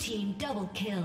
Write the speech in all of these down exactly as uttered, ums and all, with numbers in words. team double kill.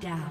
down.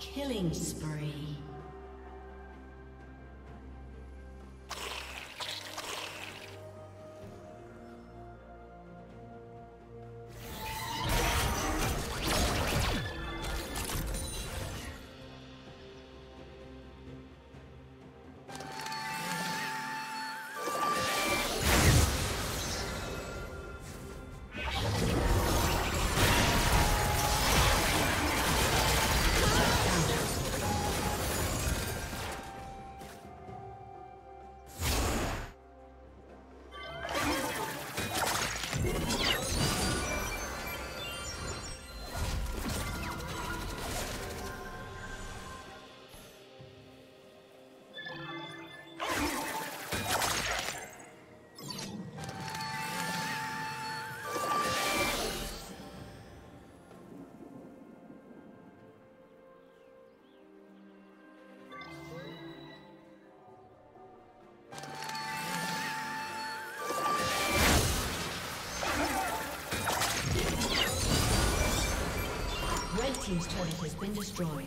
Killing spree. Red team's turret has been destroyed.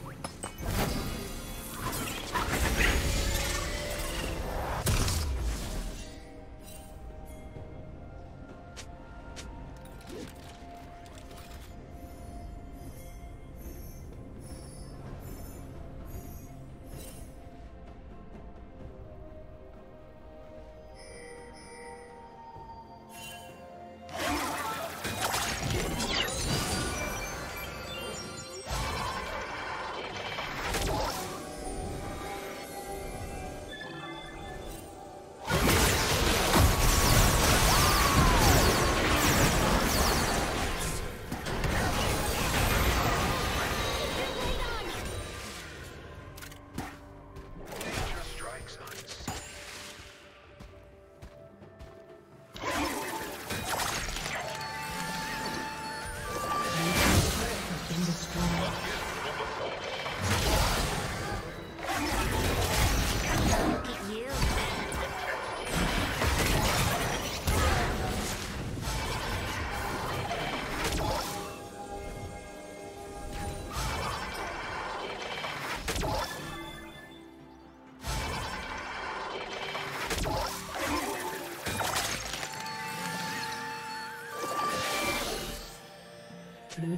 Blue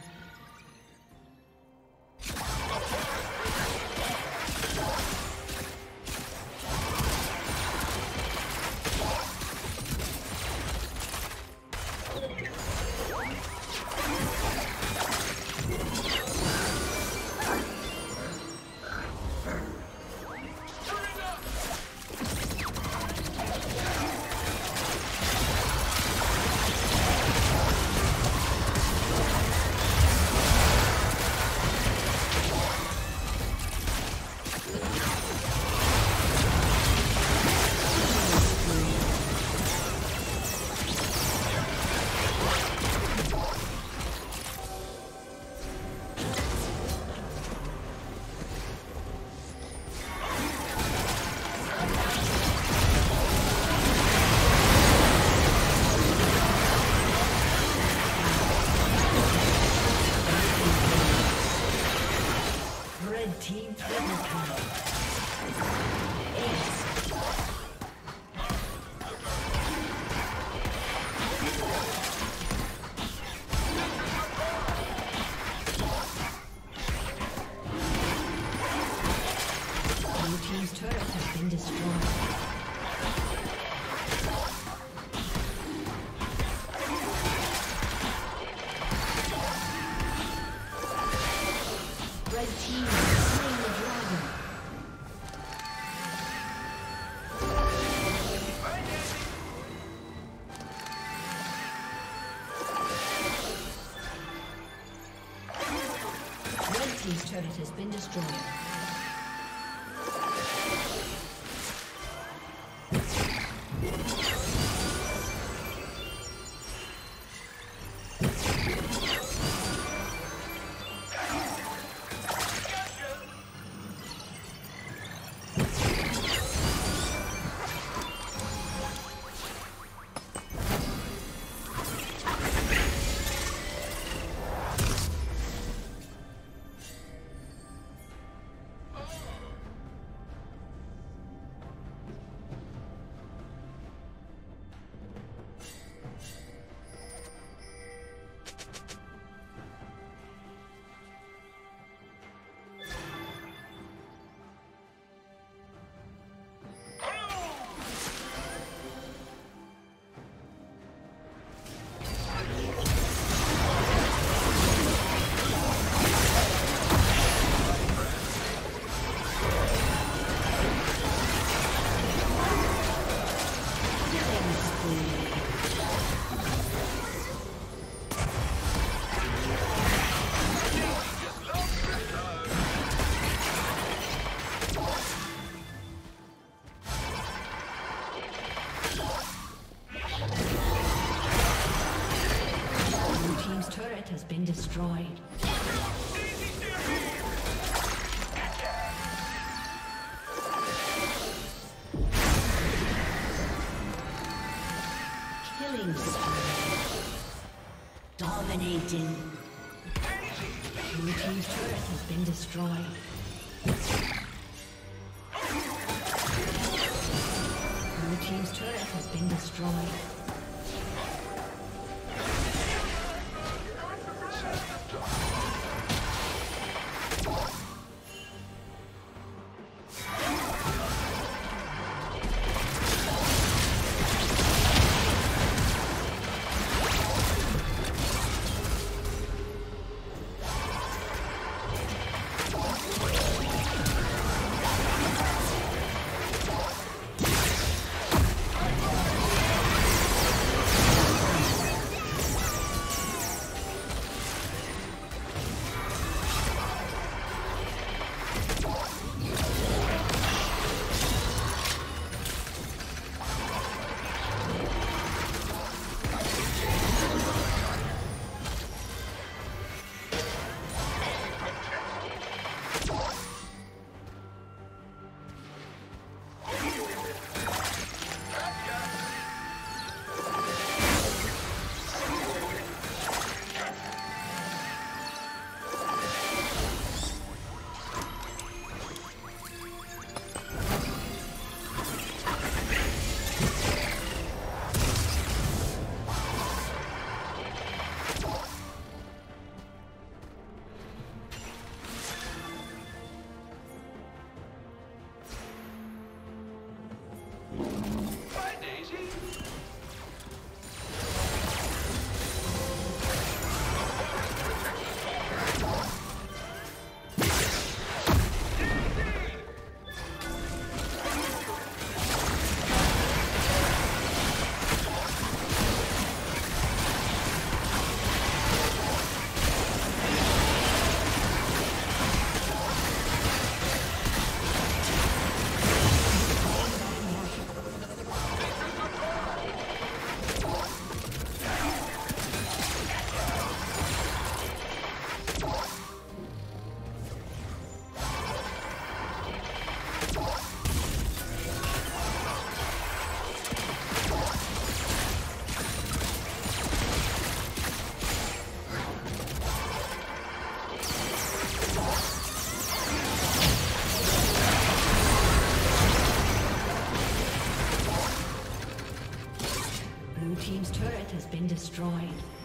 His turret has been destroyed. Destroyed. Killing spree. Dominating. Blue team's turret has been destroyed. Blue team's turret has been destroyed. Destroyed.